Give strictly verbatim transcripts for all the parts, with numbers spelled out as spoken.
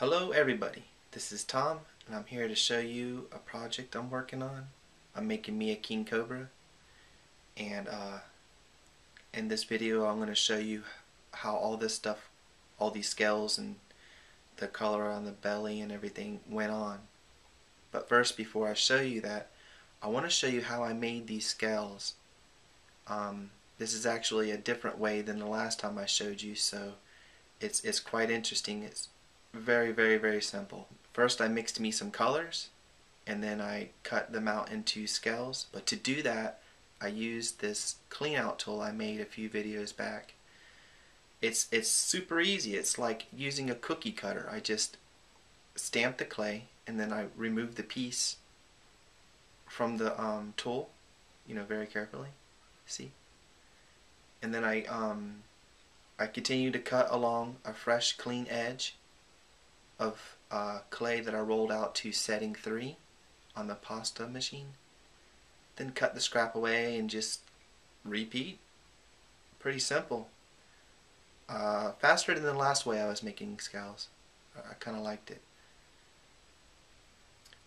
Hello everybody, this is Tom and I'm here to show you a project I'm working on. I'm making me a king cobra, and uh, in this video I'm going to show you how all this stuff, all these scales and the color on the belly and everything went on. But first, before I show you that, I want to show you how I made these scales. Um, this is actually a different way than the last time I showed you, so it's, it's quite interesting. It's very very very simple. First I mixed me some colors and then I cut them out into scales, but to do that I used this clean out tool I made a few videos back. It's it's super easy. It's like using a cookie cutter. I just stamped the clay and then I removed the piece from the um, tool, you know, very carefully, see, and then I um, I continue to cut along a fresh clean edge of uh, clay that I rolled out to setting three on the pasta machine, then cut the scrap away and just repeat. Pretty simple. Uh, faster than the last way I was making scales. I kinda liked it.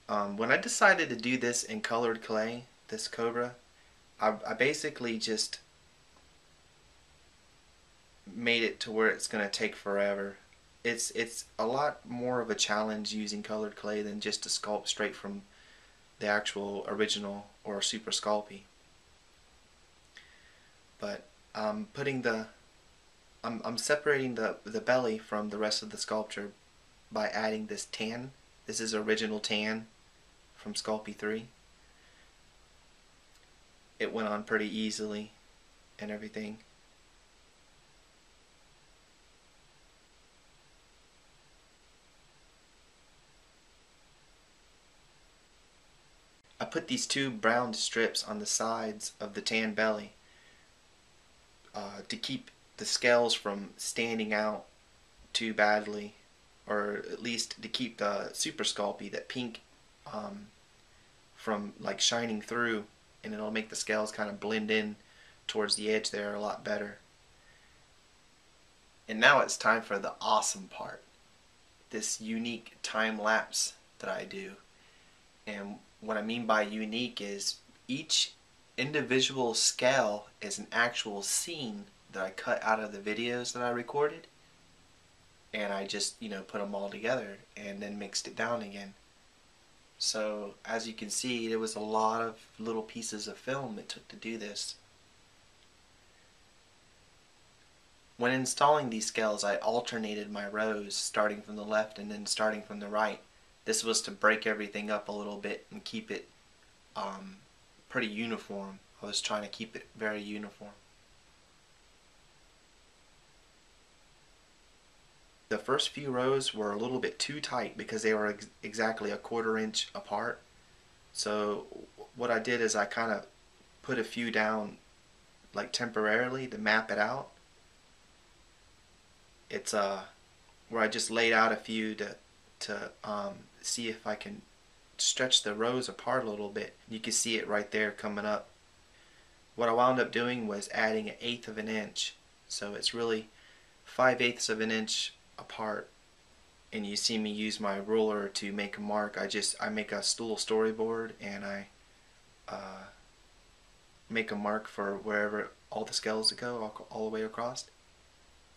Um, when I decided to do this in colored clay, this cobra, I, I basically just made it to where it's gonna take forever. It's it's a lot more of a challenge using colored clay than just to sculpt straight from the actual original or Super Sculpey. But I'm putting the I'm I'm separating the the belly from the rest of the sculpture by adding this tan. This is original tan from Sculpey three. It went on pretty easily and everything. I put these two brown strips on the sides of the tan belly uh, to keep the scales from standing out too badly, or at least to keep the Super Sculpey, that pink, um, from like shining through, and it'll make the scales kind of blend in towards the edge there a lot better. And now it's time for the awesome part, this unique time lapse that I do. And what I mean by unique is each individual scale is an actual scene that I cut out of the videos that I recorded, and I just, you know, put them all together and then mixed it down again. So as you can see, there was a lot of little pieces of film it took to do this. When installing these scales, I alternated my rows, starting from the left and then starting from the right. This was to break everything up a little bit and keep it um, pretty uniform. I was trying to keep it very uniform. The first few rows were a little bit too tight because they were ex exactly a quarter inch apart. So what I did is I kind of put a few down like temporarily to map it out. It's uh, where I just laid out a few to to um, see if I can stretch the rows apart a little bit. You can see it right there coming up. What I wound up doing was adding an eighth of an inch, so it's really five eighths of an inch apart. And you see me use my ruler to make a mark. I just I make a little storyboard and I uh, make a mark for wherever all the scales go, all, all the way across,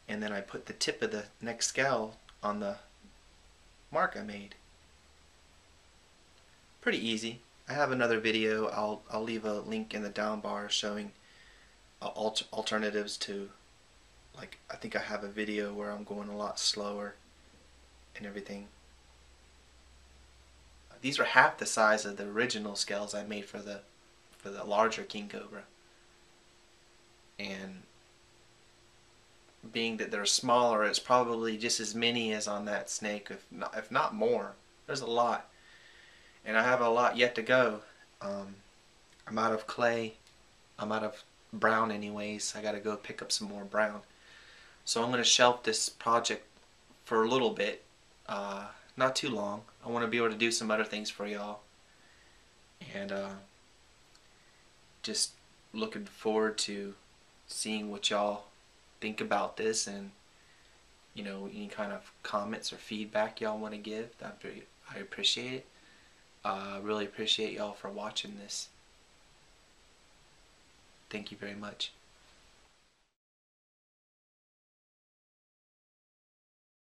and then I put the tip of the next scale on the mark I made. Pretty easy. I have another video. I'll, I'll leave a link in the down bar showing uh, alt alternatives to, like, I think I have a video where I'm going a lot slower and everything. These are half the size of the original scales I made for the for the larger king cobra, and being that they're smaller, it's probably just as many as on that snake, if not, if not more. There's a lot, and I have a lot yet to go. Um, I'm out of clay. I'm out of brown anyways. I gotta go pick up some more brown. So I'm gonna shelf this project for a little bit, uh, not too long. I want to be able to do some other things for y'all, and uh, just looking forward to seeing what y'all think about this and you know, any kind of comments or feedback y'all want to give, that'd be, I appreciate it. Uh, really appreciate y'all for watching this. Thank you very much.